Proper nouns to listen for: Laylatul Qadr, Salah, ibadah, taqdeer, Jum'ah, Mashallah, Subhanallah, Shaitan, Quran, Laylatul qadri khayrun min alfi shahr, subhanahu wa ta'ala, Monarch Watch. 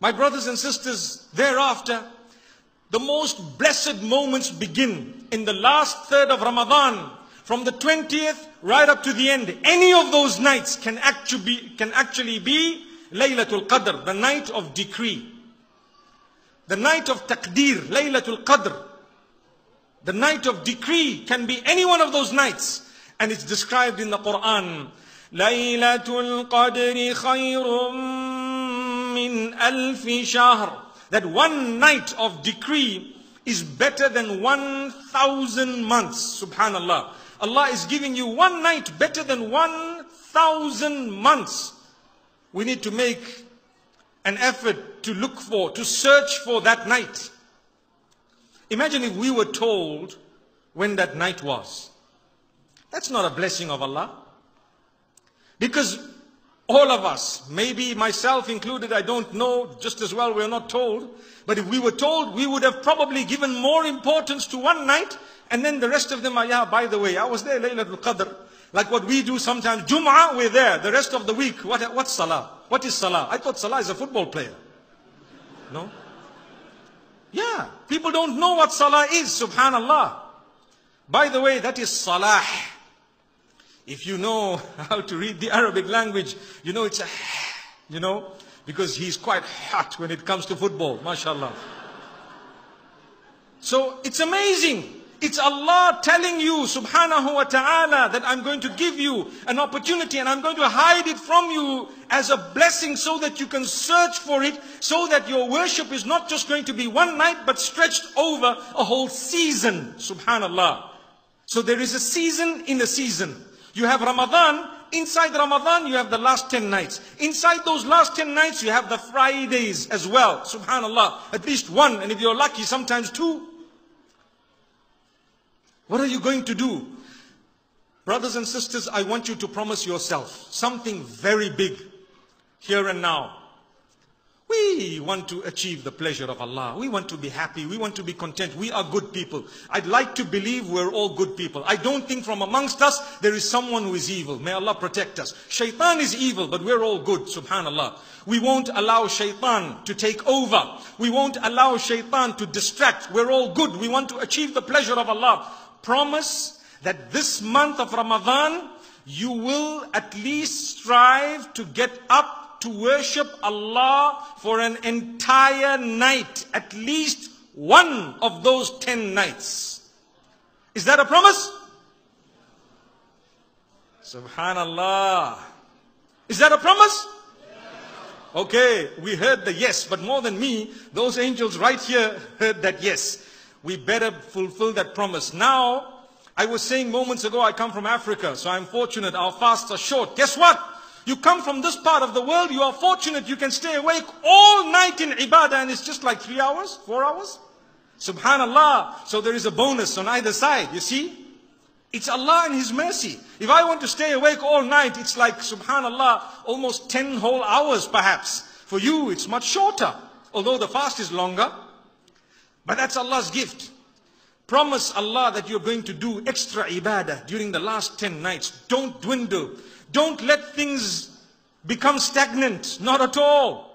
My brothers and sisters, thereafter, the most blessed moments begin in the last third of Ramadan, from the 20th right up to the end. Any of those nights can actually be Laylatul Qadr, the night of decree, the night of taqdeer. Laylatul Qadr, the night of decree, can be any one of those nights, and it's described in the Quran. Laylatul qadri khayrun min alfi shahr. That one night of decree is better than 1,000 months. Subhanallah. Allah is giving you one night better than 1,000 months. We need to make an effort to look for, to search for that night. Imagine if we were told when that night was. That's not a blessing of Allah. Because all of us, maybe myself included, I don't know, just as well we're not told. But if we were told, we would have probably given more importance to one night, and then the rest of them are, yeah, by the way, I was there Laylatul Qadr. Like what we do sometimes, Jum'ah, we're there the rest of the week. What's Salah? What is Salah? I thought Salah is a football player. No? Yeah, people don't know what Salah is, subhanallah. By the way, that is Salah. If you know how to read the Arabic language, you know it's a, you know, because he's quite hot when it comes to football, mashallah. So it's amazing. It's Allah telling you, subhanahu wa ta'ala, that I'm going to give you an opportunity and I'm going to hide it from you as a blessing so that you can search for it, so that your worship is not just going to be one night but stretched over a whole season, subhanallah. So there is a season in a season. You have Ramadan. Inside Ramadan, you have the last 10 nights. Inside those last 10 nights, you have the Fridays as well, subhanallah. At least one, and if you're lucky, sometimes two. What are you going to do? Brothers and sisters, I want you to promise yourself something very big here and now. We want to achieve the pleasure of Allah. We want to be happy. We want to be content. We are good people. I'd like to believe we're all good people. I don't think from amongst us there is someone who is evil. May Allah protect us. Shaitan is evil, but we're all good, subhanallah. We won't allow Shaitan to take over. We won't allow Shaitan to distract. We're all good. We want to achieve the pleasure of Allah. Promise that this month of Ramadan, you will at least strive to get up to worship Allah for an entire night, at least one of those 10 nights. Is that a promise? Subhanallah. Is that a promise? Okay, we heard the yes, but more than me, those angels right here heard that yes. We better fulfill that promise. Now, I was saying moments ago, I come from Africa, so I'm fortunate. Our fasts are short. Guess what? You come from this part of the world, you are fortunate, you can stay awake all night in ibadah, and it's just like 3 hours, 4 hours. Subhanallah. So there is a bonus on either side, you see. It's Allah and His mercy. If I want to stay awake all night, it's like, subhanallah, almost 10 whole hours perhaps. For you, it's much shorter, although the fast is longer. But that's Allah's gift. Promise Allah that you're going to do extra ibadah during the last 10 nights. Don't dwindle. Don't let things become stagnant. Not at all.